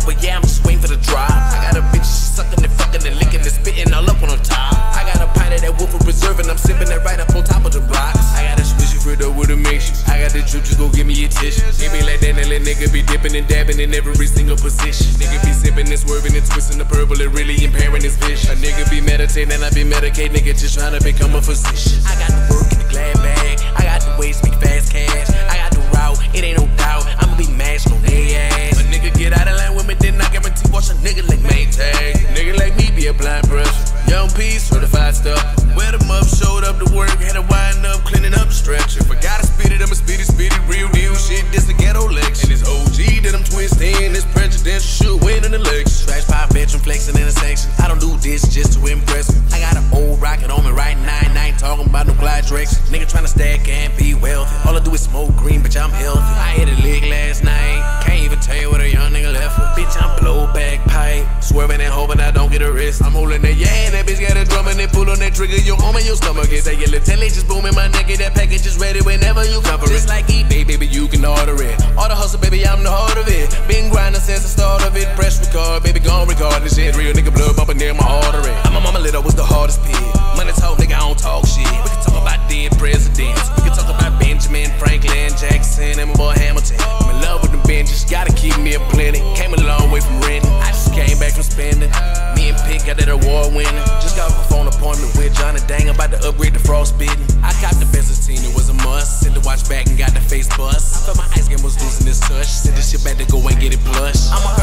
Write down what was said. it, but yeah, I'm just waiting for the drive. I got a bitch, she's sucking and fucking and licking and spitting all up on her top. I got a pint of that Woodford Reserve and I'm sipping that right up on top of the block. I got a swishy for the with a mixture. I got the drip, just go give me a tissue. Give me like that and let nigga be dipping and dabbing in every single position. Nigga be sipping and swerving and twisting the purple and really impairing his vision. A nigga be meditating and I be medicating, nigga just trying to become a physician. I got the work in the glad bag. I got the way to speak fast cash. I got the route, it ain't no doubt. I'ma be mashed on their ass. A nigga get out of line with me, then I guarantee watch a nigga like Maytag. Nigga like me be a blind brush. Young P, certified stuff. Wet him up, showed up to work, had to wind up, cleaning up, stretching. If I gotta spit it, I'ma spit it, real deal shit. This a ghetto lecture. And this OG that I'm twisting, this presidential should win an election. Trash pop, veteran flexing in a section. I don't do this just to impress me. I got an old rocket on me right now, and I ain't talking about no glide tricks. Nigga trying to stack and be wealthy. All I do is smoke green, bitch, I'm healthy. I hit a lick last night, can't even tell you what a young nigga left for. Bitch, I'm blow back pipe, swerving and hoping I don't get arrested. I'm holding that, yeah, and that bitch got a drum and they pull on that trigger. Your arm and your stomach is that yellow telly just booming my neck. That package is ready whenever you cover it. Just like eBay, baby, you can order it. All the hustle, baby, I'm the heart of it. Been grinding since the start of it. Press record, baby, gone record this shit. Real nigga blood bumping near my artery. I'm a mama little was the hardest pig. Money talk, nigga, I don't talk shit. We can talk about dead presidents. We can talk about Benjamin Franklin, Jackson, and my boy Hamilton. I'm in love with them benches, gotta keep me a plenty. Came a long way from renting, I just came back from spending. Me and Pink got that award winning. Just got off a phone appointment with Johnny Dang about to upgrade the frost bidding. I copped the Bezatine, it was a must. Sent the watch back and got the face bust. I thought my ice game was losing its touch. Sent this shit back to go and get it plush. I'm a